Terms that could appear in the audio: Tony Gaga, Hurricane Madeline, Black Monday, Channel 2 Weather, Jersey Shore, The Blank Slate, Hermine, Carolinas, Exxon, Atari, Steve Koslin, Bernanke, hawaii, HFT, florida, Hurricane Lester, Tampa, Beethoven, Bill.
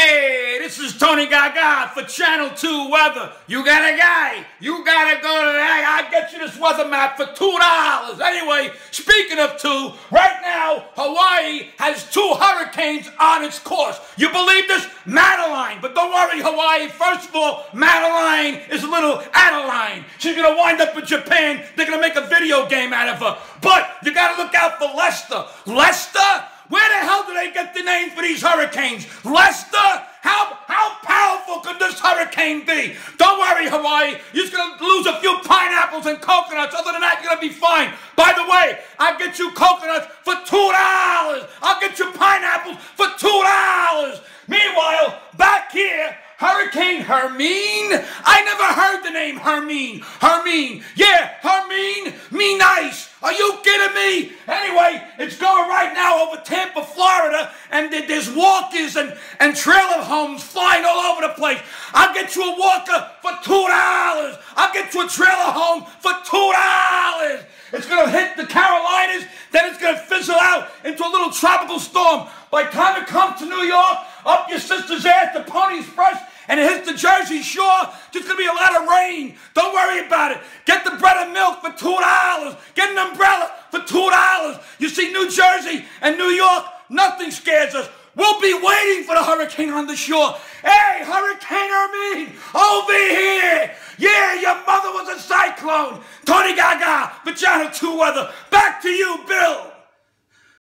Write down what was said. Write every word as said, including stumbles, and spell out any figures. Hey, this is Tony Gaga for Channel two Weather. You got a guy, you got to go to that. I'll get you this weather map for two dollars. Anyway, speaking of two, right now, Hawaii has two hurricanes on its course. You believe this? Madeline. But don't worry, Hawaii. First of all, Madeline is a little Adeline. She's going to wind up in Japan. They're going to make a video game out of her. But you got to look out for Lester. Lester? Where the hell do they get the name for these hurricanes? Lester? How, how powerful could this hurricane be? Don't worry, Hawaii. You're just going to lose a few pineapples and coconuts. Other than that, you're going to be fine. By the way, I'll get you coconuts for two dollars. I'll get you pineapples for two dollars. Meanwhile, back here, Hurricane Hermine? I never heard the name Hermine. Hermine. Yeah, Hermine. Me nice. Are you kidding me? Anyway, it's going right now over Tampa, Florida, and there's walkers and, and trailer homes flying all over the place. I'll get you a walker for two dollars. I'll get you a trailer home for two dollars. It's going to hit the Carolinas, then it's going to fizzle out into a little tropical storm. By the time it comes to New York, up your sister's ass, the pony's fresh, and it hits the Jersey Shore, there's going to be a lot of rain. Don't worry about it. Get the bread and milk for two dollars. Get an umbrella for two dollars. You see, New Jersey and New York, nothing scares us. We'll be waiting for the hurricane on the shore. Hey, Hurricane Hermine, over here. Yeah, your mother was a cyclone. Tony Gaga for Channel two Weather. Back to you, Bill.